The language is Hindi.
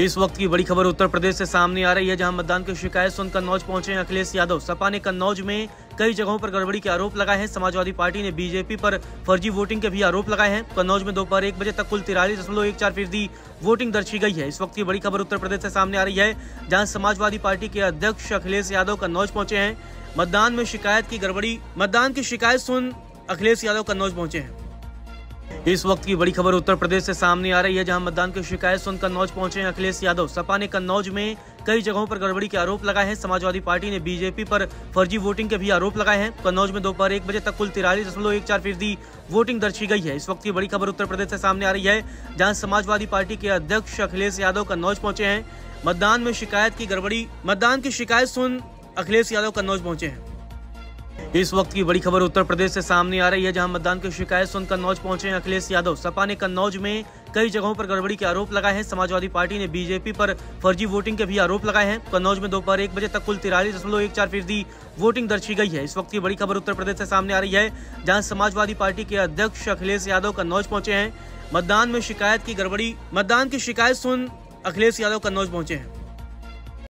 इस वक्त की बड़ी खबर उत्तर प्रदेश से सामने आ रही है, जहां मतदान की शिकायत सुन कन्नौज पहुंचे अखिलेश यादव। सपा ने कन्नौज में कई जगहों पर गड़बड़ी के आरोप लगाए हैं। समाजवादी पार्टी ने बीजेपी पर फर्जी वोटिंग के भी आरोप लगाए हैं। कन्नौज में दोपहर 1 बजे तक कुल 43.14% वोटिंग दर्ज की गई है। इस वक्त की बड़ी खबर उत्तर प्रदेश से सामने आ रही है, जहां समाजवादी पार्टी के अध्यक्ष अखिलेश यादव कन्नौज पहुंचे हैं। मतदान की शिकायत सुन अखिलेश यादव कन्नौज पहुंचे हैं। इस वक्त की बड़ी खबर उत्तर प्रदेश से सामने आ रही है, जहां मतदान की शिकायत सुन कन्नौज पहुंचे हैं अखिलेश यादव। सपा ने कन्नौज में कई जगहों पर गड़बड़ी के आरोप लगाए हैं। समाजवादी पार्टी ने बीजेपी पर फर्जी वोटिंग के भी आरोप लगाए हैं। कन्नौज में दोपहर 1 बजे तक कुल 43.14% वोटिंग दर्ज की गई है। इस वक्त की बड़ी खबर उत्तर प्रदेश से सामने आ रही है, जहां समाजवादी पार्टी के अध्यक्ष अखिलेश यादव कन्नौज पहुंचे हैं। मतदान की शिकायत सुन अखिलेश यादव कन्नौज पहुंचे हैं। इस वक्त की बड़ी खबर उत्तर प्रदेश से सामने आ रही है, जहां मतदान की शिकायत सुन कन्नौज पहुंचे हैं अखिलेश यादव। सपा ने कन्नौज में कई जगहों पर गड़बड़ी के आरोप लगाए हैं। समाजवादी पार्टी ने बीजेपी पर फर्जी वोटिंग के भी आरोप लगाए हैं। कन्नौज में दोपहर 1 बजे तक कुल 43.14% वोटिंग दर्ज की गई है। इस वक्त की बड़ी खबर उत्तर प्रदेश से सामने आ रही है, जहां समाजवादी पार्टी के अध्यक्ष अखिलेश यादव कन्नौज पहुंचे हैं। मतदान की शिकायत सुन अखिलेश यादव कन्नौज पहुंचे हैं।